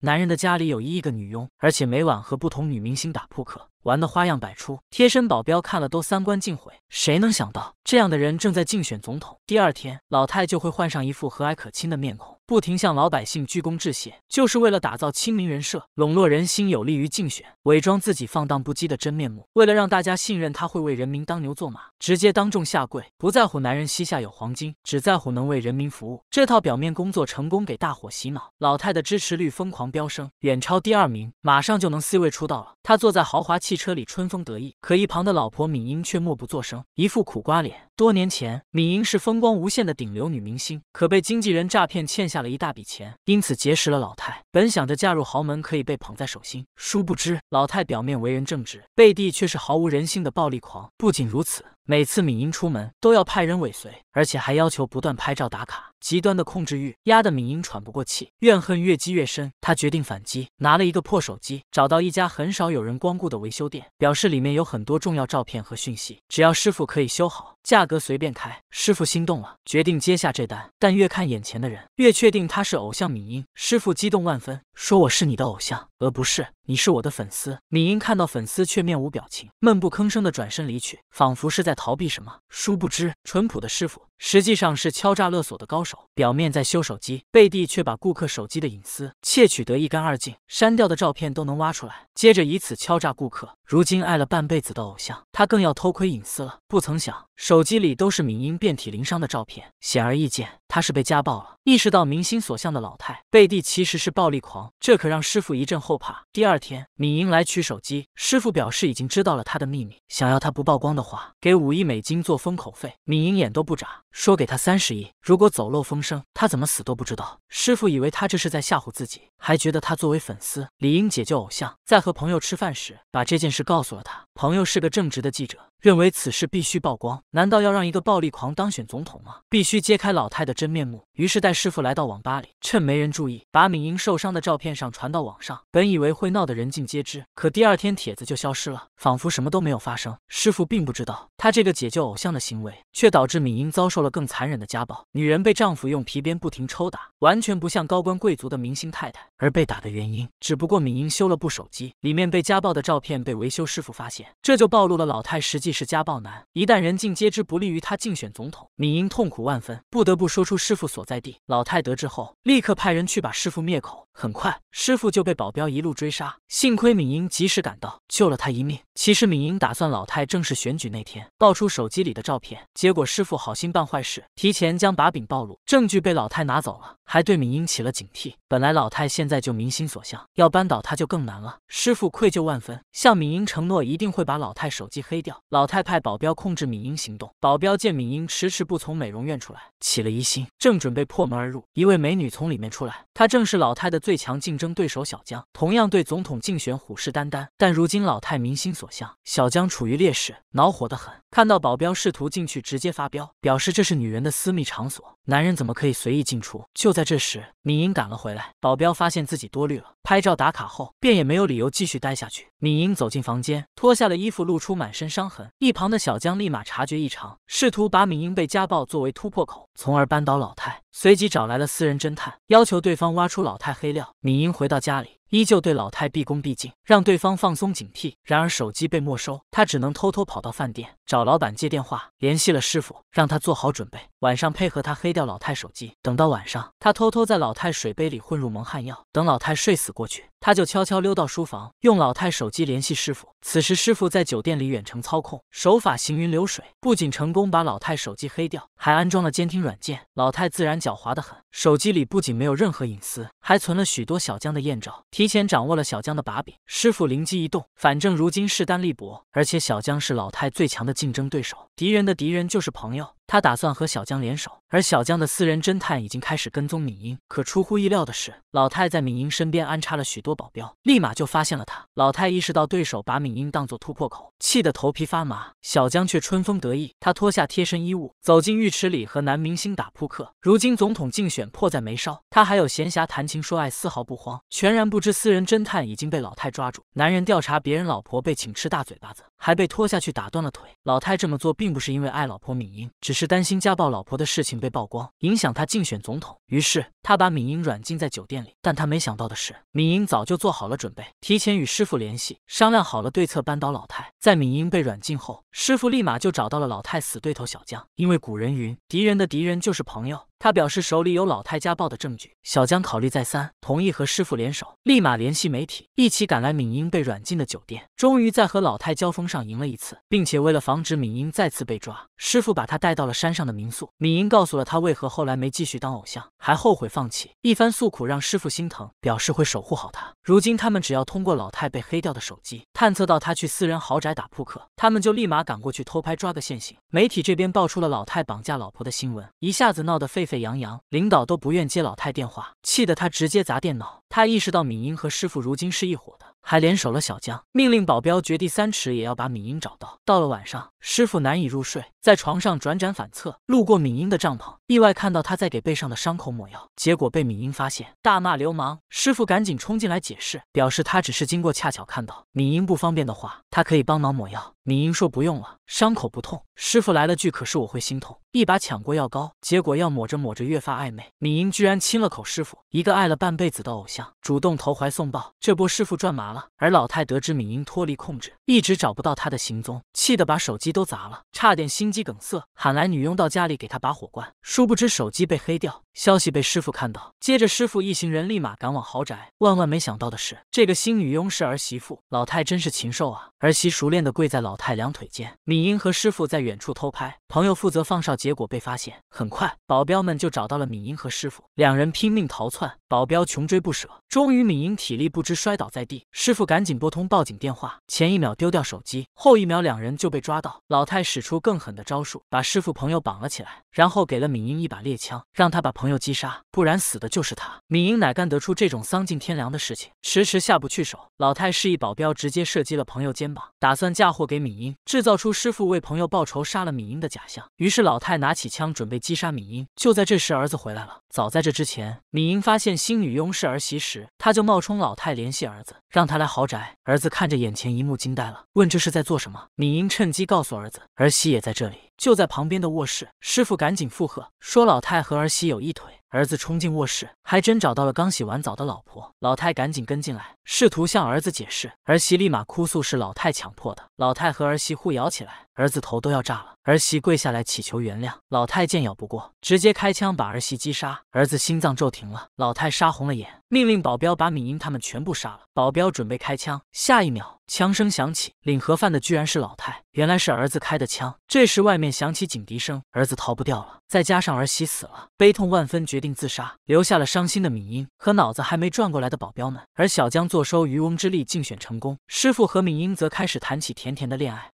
男人的家里有1个女佣，而且每晚和不同女明星打扑克，玩的花样百出，贴身保镖看了都3观尽毁。谁能想到，这样的人正在竞选总统？第2天，老太就会换上一副和蔼可亲的面孔，不停向老百姓鞠躬致谢，就是为了打造亲民人设，笼络人心，有利于竞选，伪装自己放荡不羁的真面目。为了让大家信任他会为人民当牛做马，直接当众下跪，不在乎男人膝下有黄金，只在乎能为人民服务。这套表面工作成功给大伙洗脑，老太的支持率疯狂飙升，远超第2名，马上就能 C 位出道了。他坐在豪华汽车里春风得意，可一旁的老婆敏英却默不作声，一副苦瓜脸。多年前，敏英是风光无限的顶流女明星，可被经纪人诈骗欠下了一大笔钱，因此结识了老太。本想着嫁入豪门可以被捧在手心，殊不知老太表面为人正直，背地却是毫无人性的暴力狂。不仅如此，每次敏英出门都要派人尾随，而且还要求不断拍照打卡。极端的控制欲压得敏英喘不过气，怨恨越积越深。她决定反击，拿了一个破手机，找到一家很少有人光顾的维修店，表示里面有很多重要照片和讯息，只要师傅可以修好，价格随便开。师傅心动了，决定接下这单，但越看眼前的人，越确定他是偶像敏英。师傅激动万分，说我是你的偶像，而不是你是我的粉丝。敏英看到粉丝却面无表情，闷不吭声地转身离去，仿佛是在逃避什么。殊不知，淳朴的师傅实际上是敲诈勒索的高手，表面在修手机，背地却把顾客手机的隐私窃取得一干二净，删掉的照片都能挖出来，接着以此敲诈顾客。如今爱了半辈子的偶像，他更要偷窥隐私了。不曾想，手机里都是敏英遍体鳞伤的照片，显而易见，他是被家暴了。意识到明星所向的老太，背地其实是暴力狂，这可让师傅一阵后怕。第2天，敏英来取手机，师傅表示已经知道了他的秘密，想要他不曝光的话，给5亿美金做封口费。敏英眼都不眨，说给他30亿，如果走漏风声，他怎么死都不知道。师傅以为他这是在吓唬自己，还觉得他作为粉丝理应解救偶像。在和朋友吃饭时，把这件事告诉了他。朋友是个正直的记者，认为此事必须曝光，难道要让一个暴力狂当选总统吗？必须揭开老太的真面目。于是带师傅来到网吧里，趁没人注意，把敏英受伤的照片上传到网上。本以为会闹得人尽皆知，可第2天帖子就消失了，仿佛什么都没有发生。师傅并不知道，他这个解救偶像的行为，却导致敏英遭受了更残忍的家暴。女人被丈夫用皮鞭不停抽打，完全不像高官贵族的明星太太。而被打的原因，只不过敏英修了部手机，里面被家暴的照片被维修师傅发现，这就暴露了老太实际是家暴男。一旦人尽皆知，不利于他竞选总统。敏英痛苦万分，不得不说出师傅所在地。老太得知后，立刻派人去把师傅灭口。很快，师傅就被保镖一路追杀，幸亏敏英及时赶到，救了他一命。其实敏英打算老太正式选举那天爆出手机里的照片，结果师傅好心办坏事，提前将把柄暴露，证据被老太拿走了，还对敏英起了警惕。本来老太现在就民心所向，要扳倒他就更难了。师傅愧疚万分，向敏英承诺一定会把老太手机黑掉。老太派保镖控制敏英行动，保镖见敏英迟迟不从美容院出来，起了疑心，正准备破门而入，一位美女从里面出来，她正是老太的最强竞争对手小江，同样对总统竞选虎视眈眈，但如今老太民心所向，小江处于劣势，恼火得很。看到保镖试图进去，直接发飙，表示这是女人的私密场所，男人怎么可以随意进出？就在这时，敏英赶了回来，保镖发现自己多虑了，拍照打卡后便也没有理由继续待下去。敏英走进房间，脱下了衣服，露出满身伤痕。一旁的小江立马察觉异常，试图把敏英被家暴作为突破口，从而扳倒老太，随即找来了私人侦探，要求对方挖出老太黑料。敏英回到家里，依旧对老太毕恭毕敬，让对方放松警惕。然而手机被没收，他只能偷偷跑到饭店，找老板借电话，联系了师傅，让他做好准备，晚上配合他黑掉老太手机。等到晚上，他偷偷在老太水杯里混入蒙汗药，等老太睡死过去，他就悄悄溜到书房，用老太手机联系师傅。此时师傅在酒店里远程操控，手法行云流水，不仅成功把老太手机黑掉，还安装了监听软件。老太自然狡猾得很，手机里不仅没有任何隐私，还存了许多小江的艳照，提前掌握了小江的把柄。师傅灵机一动，反正如今势单力薄，而且小江是老太最强的竞争对手，敌人的敌人就是朋友。他打算和小江联手，而小江的私人侦探已经开始跟踪敏英。可出乎意料的是，老太在敏英身边安插了许多保镖，立马就发现了他。老太意识到对手把敏英当作突破口，气得头皮发麻。小江却春风得意，他脱下贴身衣物，走进浴池里和男明星打扑克。如今总统竞选迫在眉梢，他还有闲暇谈情说爱，丝毫不慌，全然不知私人侦探已经被老太抓住。男人调查别人老婆被请吃大嘴巴子，还被拖下去打断了腿。老太这么做并不是因为爱老婆敏英，只是担心家暴老婆的事情被曝光，影响他竞选总统，于是他把敏英软禁在酒店里。但他没想到的是，敏英早就做好了准备，提前与师傅联系，商量好了对策，扳倒老太。在敏英被软禁后，师傅立马就找到了老太死对头小江，因为古人云，敌人的敌人就是朋友。 他表示手里有老太家暴的证据，小江考虑再三，同意和师傅联手，立马联系媒体，一起赶来敏英被软禁的酒店。终于在和老太交锋上赢了一次，并且为了防止敏英再次被抓，师傅把他带到了山上的民宿。敏英告诉了他为何后来没继续当偶像，还后悔放弃，一番诉苦让师傅心疼，表示会守护好他。如今他们只要通过老太被黑掉的手机，探测到他去私人豪宅打扑克，他们就立马赶过去偷拍抓个现行。媒体这边爆出了老太绑架老婆的新闻，一下子闹得沸沸扬扬，领导都不愿接老太电话，气得他直接砸电脑。他意识到敏英和师傅如今是一伙的，还联手了小江，命令保镖掘地三尺也要把敏英找到。到了晚上，师傅难以入睡，在床上辗转反侧，路过敏英的帐篷，意外看到他在给背上的伤口抹药，结果被敏英发现，大骂流氓。师傅赶紧冲进来解释，表示他只是经过恰巧看到，敏英不方便的话，他可以帮忙抹药。 敏英说不用了，伤口不痛。师傅来了句：“可是我会心痛。”一把抢过药膏，结果药抹着抹着越发暧昧。敏英居然亲了口师傅，一个爱了半辈子的偶像，主动投怀送抱，这波师傅赚麻了。而老太得知敏英脱离控制，一直找不到她的行踪，气得把手机都砸了，差点心肌梗塞，喊来女佣到家里给她拔火罐。殊不知手机被黑掉，消息被师傅看到，接着师傅一行人立马赶往豪宅。万万没想到的是，这个新女佣是儿媳妇，老太真是禽兽啊！儿媳熟练的跪在老 老太两腿间，敏英和师傅在远处偷拍，朋友负责放哨，结果被发现。很快，保镖们就找到了敏英和师傅，两人拼命逃窜，保镖穷追不舍。终于，敏英体力不支摔倒在地，师傅赶紧拨通报警电话。前一秒丢掉手机，后一秒两人就被抓到。老太使出更狠的招数，把师傅朋友绑了起来，然后给了敏英一把猎枪，让他把朋友击杀，不然死的就是他。敏英哪干得出这种丧尽天良的事情，迟迟下不去手。老太示意保镖直接射击了朋友肩膀，打算嫁祸给 敏英，制造出师傅为朋友报仇杀了敏英的假象。于是老太拿起枪准备击杀敏英。就在这时，儿子回来了。早在这之前，敏英发现新女佣是儿媳时，她就冒充老太联系儿子，让他来豪宅。儿子看着眼前一幕惊呆了，问这是在做什么？敏英趁机告诉儿子，儿媳也在这里，就在旁边的卧室。师傅赶紧附和，说老太和儿媳有一腿。 儿子冲进卧室，还真找到了刚洗完澡的老婆。老太赶紧跟进来，试图向儿子解释。儿媳立马哭诉是老太强迫的。老太和儿媳互咬起来，儿子头都要炸了。儿媳跪下来祈求原谅。老太见咬不过，直接开枪把儿媳击杀。儿子心脏骤停了，老太杀红了眼，命令保镖把敏英他们全部杀了。保镖准备开枪，下一秒 枪声响起，领盒饭的居然是老太，原来是儿子开的枪。这时外面响起警笛声，儿子逃不掉了，再加上儿媳死了，悲痛万分，决定自杀，留下了伤心的敏英和脑子还没转过来的保镖们。而小江坐收渔翁之利竞选成功，师傅和敏英则开始谈起甜甜的恋爱。